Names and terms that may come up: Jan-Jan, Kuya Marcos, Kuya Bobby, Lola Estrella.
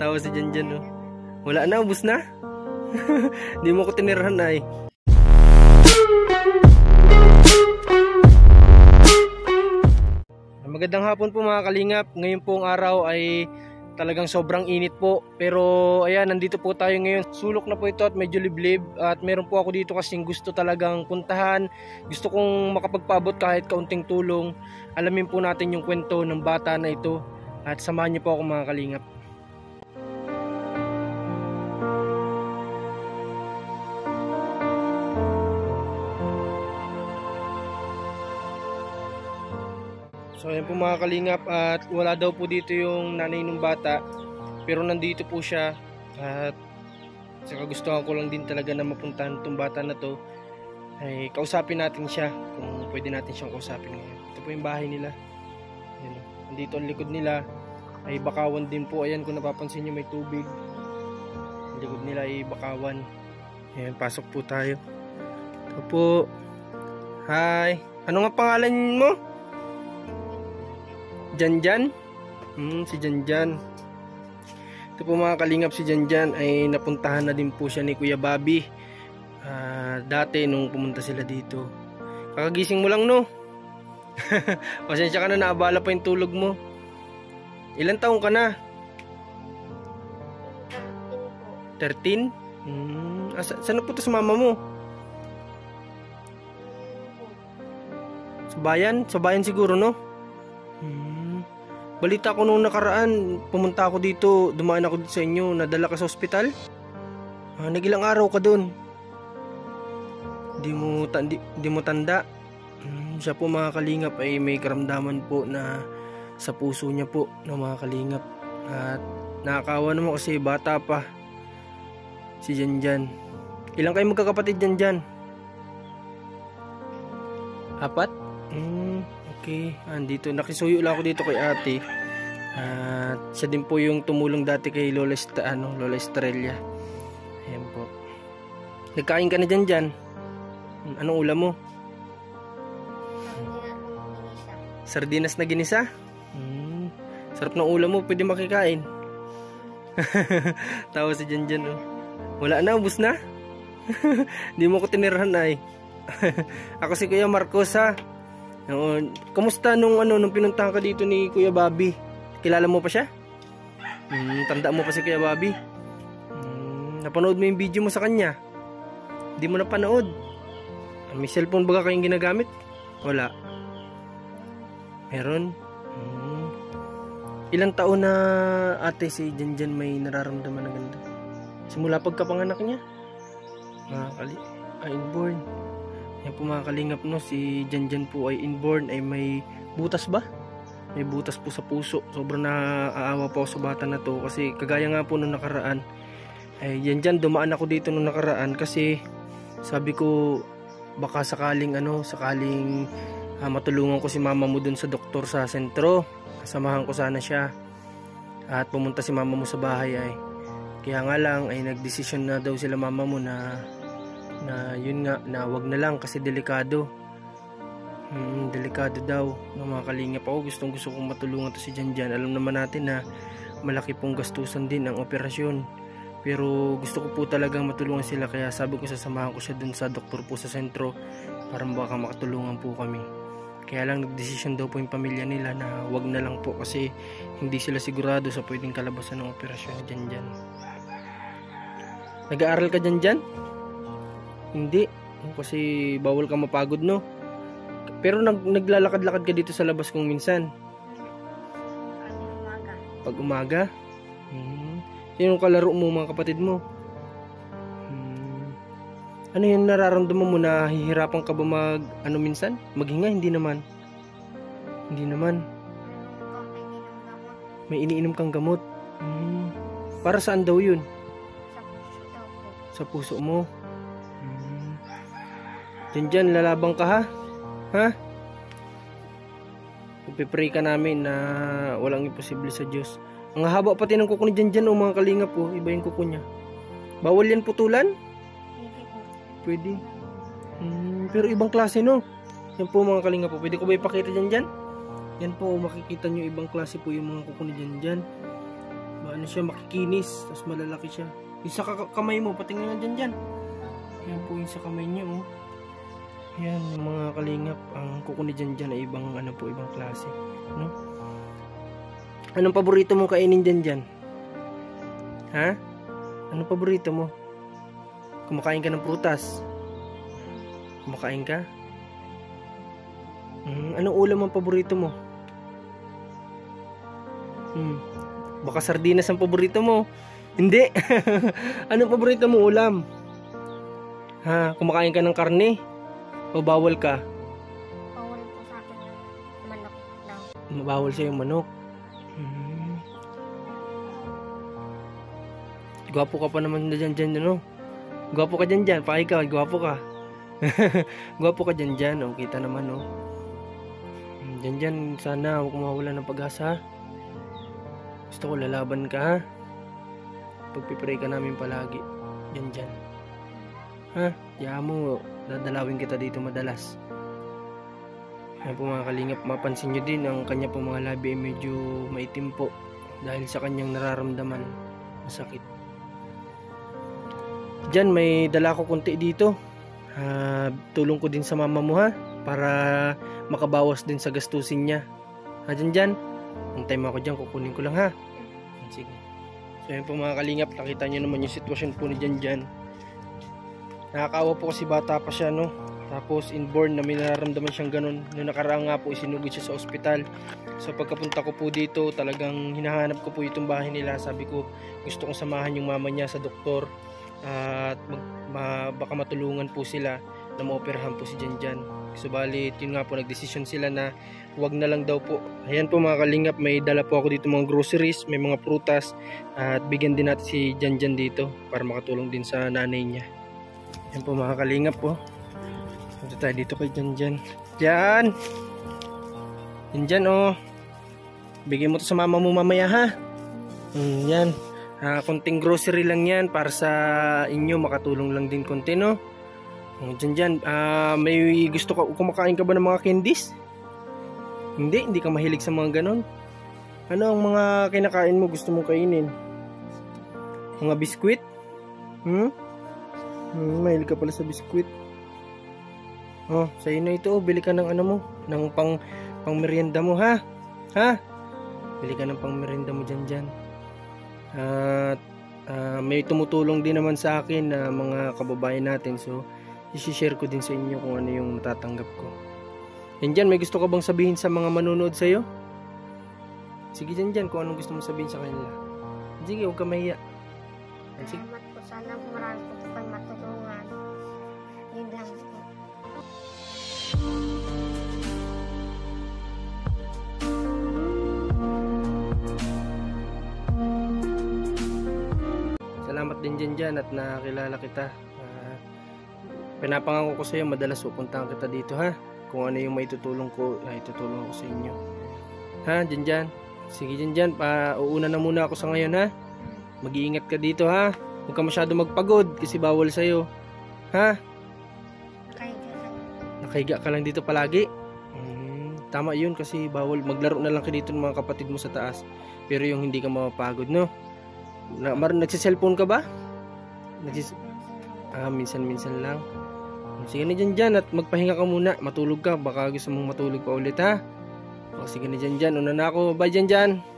Tawa si Jan-Jan, oh. Wala na, ubus na. Hindi mo ko tinirahan, ay. Magandang hapon po mga kalingap. Ngayon pong araw ay talagang sobrang init po. Pero ayan, nandito po tayo ngayon. Sulok na po ito at medyo liblib. At meron po ako dito kasing gusto talagang puntahan. Gusto kong makapagpaabot kahit kaunting tulong. Alamin po natin yung kwento ng bata na ito. At samahan niyo po ako mga kalingap. So ayan po mga kalingap, at wala daw po dito yung nanay ng bata, pero nandito po siya. At saka gusto ko lang din talaga na mapuntahan itong bata na to. Ay kausapin natin siya kung pwede natin siyang kausapin ngayon. Ito po yung bahay nila. Ayan, nandito ang likod nila ay bakawan din po. Ayan, kung napapansin nyo may tubig. Ang likod nila ay bakawan. Ayan, pasok po tayo. Ito po. Hi, ano nga pangalan mo? Jan-Jan? Si Jan-Jan. Ito po mga kalingap, si Jan-Jan ay napuntahan na din po siya ni Kuya Bobby dati nung pumunta sila dito. Kakagising mo lang, no? Pasensya ka na, naabala pa yung tulog mo. Ilan taong ka na? 13? Saan po ito sa mama mo? Sa bayan? Sa bayan siguro, no? Balita ko nung nakaraan, pumunta ako dito, dumaan ako dito sa inyo, nadala ka sa ospital. Nagilang araw ka doon. Di mo tanda. Siya po mga kalingap ay may karamdaman po na sa puso niya po ng mga kalingap. At nakakawa naman kasi bata pa si Jan-Jan. Ilang kayo magkakapatid, Jan-Jan? 4? Okay, andito. Nakisuyo lang ako dito kay ate. At siya din po yung tumulong dati kay Lola Estrella. Ayan po. Nagkain ka na dyan dyan? Anong ulam mo? Sardinas na ginisa? Sarap ng ulam mo. Pwede makikain. Tawa si dyan dyan. Oh. Wala na, ubus na. Hindi mo ko tinirahan, ay. Ako si Kuya Marcos, ha? Noon, kumusta nung pinuntahan ka dito ni Kuya Bobby? Kilala mo pa siya? Tanda mo pa si Kuya Bobby? Napanood mo yung video mo sa kanya? Hindi mo napanood? May cellphone ba kayong ginagamit? Wala. Meron? Ilang taon na ate si Jan-Jan may nararamdaman na ganito? Simula pagkapanganak niya? Inborn. Yan po mga kalingap, no, si Jan-Jan po ay inborn, ay may butas ba? May butas po sa puso. Sobrang naaawa po sa bata na to kasi kagaya nga po nung nakaraan. Ay Jan-Jan, dumaan ako dito nung nakaraan kasi sabi ko baka sakaling matulungan ko si mama mo dun sa doktor sa sentro. Kasamahan ko sana siya. At pumunta si mama mo sa bahay ay. Kaya nga lang ay nagdesisyon na daw sila mama mo na yun nga, na wag na lang kasi delikado. Delikado daw ng mga kalingap ako. Gusto kong matulungan to si Jan-Jan. Alam naman natin na malaki pong gastusan din ang operasyon, pero gusto ko po talagang matulungan sila. Kaya sabi ko sasamahan ko siya dun sa doktor po sa sentro para baka makatulungan po kami. Kaya lang nagdesisyon daw po yung pamilya nila na wag na lang po kasi hindi sila sigurado sa pwedeng kalabasan ng operasyon ni Jan-Jan. Nag-aaral ka, Jan-Jan? Hindi, kasi bawal ka mapagod, no? Pero naglalakad-lakad ka dito sa labas kung minsan? Pag umaga. Sino kalaro mo, mga kapatid mo? Ano yung nararamdaman mo? Nahihirapan ka ba minsan? Maghinga? Hindi naman. Hindi naman. May iniinom kang gamot. Para saan daw yun? Sa puso mo. Jan-Jan, lalabang ka, ha? Ha? Pipray ka namin na walang imposible sa Diyos. Ang haba pati ng kuko ni Jan-Jan, o mga kalingap po. Iba yung kuko niya. Bawal yan putulan? Pwede. Pero ibang klase, no? Yan po mga kalingap po. Pwede ko ba ipakita, Jan-Jan? Yan po, makikita nyo ibang klase po yung mga kuko ni Jan-Jan. ano siya, makikinis, tapos malalaki siya. Yung sa kamay mo, patingin na dyan. Ayan po yung sa kamay niyo, oh. Ayan, yung mga kalingap, ang kuko ni Jan-Jan ay ibang, ano po, ibang klase, no? Anong paborito mo kainin, Jan-Jan? Ha? Anong paborito mo? Kumakain ka ng prutas? Kumakain ka? Anong ulam ang paborito mo? Baka sardinas ang paborito mo. Hindi. Anong paborito mo ulam? Ha? Kumakain ka ng karne? O bawal ka? Bawal po sa akin yung manok daw. Bawal siya yung manok. Gwapo ka pa naman na Jan-Jan, ano? Gwapo ka Jan-Jan, paka ikaw, gwapo ka. Gwapo ka Jan-Jan, o kita naman, no? Jan-Jan, sana huwag mawala ng pag-asa. Gusto ko lalaban ka, ha? Pagpipray ka namin palagi, Jan-Jan. Ha? Diyan mo, dadalawin kita dito madalas. Ayan po mga kalingap, mapansin nyo din, ang kanya po mga labi ay medyo maitim po. Dahil sa kanyang nararamdaman, masakit. Diyan, may dala ko konti dito. Tulong ko din sa mama mo, ha? Para makabawas din sa gastusin niya. Ha, Jan-Jan? Antay mo ako dyan, kukunin ko lang, ha? Sige. So, yun po mga kalingap, nakita nyo naman yung sitwasyon po ni Jan-Jan. Nakakaawa po kasi bata pa siya, no? Tapos, inborn na may nararamdaman siyang ganun. Noong nakaraan nga po, isinugod siya sa ospital. So, pagkapunta ko po dito, talagang hinahanap ko po itong bahay nila. Sabi ko, gusto kong samahan yung mama niya sa doktor. At baka matulungan po sila na maoperahan po si Jan-Jan. Subalit yun nga po, nagdesisyon sila na wag na lang daw po. Ayan po mga kalingap, may dala po ako dito mga groceries, may mga prutas, at bigyan din natin si Jan-Jan dito para makatulong din sa nanay niya. Ayan po mga kalingap po. Punta tayo dito kay Jan-Jan. Jan! Jan-Jan, oh! Bigyan mo to sa mama mo mamaya, ha? Yan. Konting grocery lang yan para sa inyo, makatulong lang din konti, no? Jan-Jan, may gusto ka, kumakain ka ba ng mga candies? Hindi ka mahilig sa mga ganon. Ano ang mga kinakain mo, gusto mong kainin? Mga biskwit? Mahilig ka pala sa biskwit. Oh, sa'yo na ito, oh. Bili ka ng ano mo, ng pang merienda mo, ha? Ha? Bili ka ng pang merienda mo, Jan-Jan. At may tumutulong din naman sa akin na mga kababayan natin, so i-share ko din sa inyo kung ano yung natatanggap ko. Jan-Jan, may gusto ka bang sabihin sa mga manonood sa'yo? Sige Jan-Jan, kung anong gusto mo sabihin sa kanila. Sige, huwag ka mahiya. Salamat po, sana marami po ito kayo matulungan. Yun lang po. Salamat din Jan-Jan at nakilala kita. Pinapangako ko sa iyo madalas pupuntahan kita dito, ha? Kung ano yung maitutulong ko, ay tutulong ako sa inyo. Ha, Jan-Jan? Sige Jan-Jan, uuna na muna ako sa ngayon, ha? Mag-iingat ka dito, ha? Huwag ka masyado magpagod kasi bawal sa iyo. Ha? Nakahiga ka lang dito palagi? Tama yun kasi bawal. Maglaro na lang ka dito ng mga kapatid mo sa taas. Pero yung hindi ka mapapagod, no? Nagsiselfone ka ba? Minsan-minsan lang. Sige na Jan-Jan at magpahinga ka muna. Matulog ka, baka gusto mong matulog pa ulit, ha? Sige na Jan-Jan, una na ako. Bye Jan-Jan.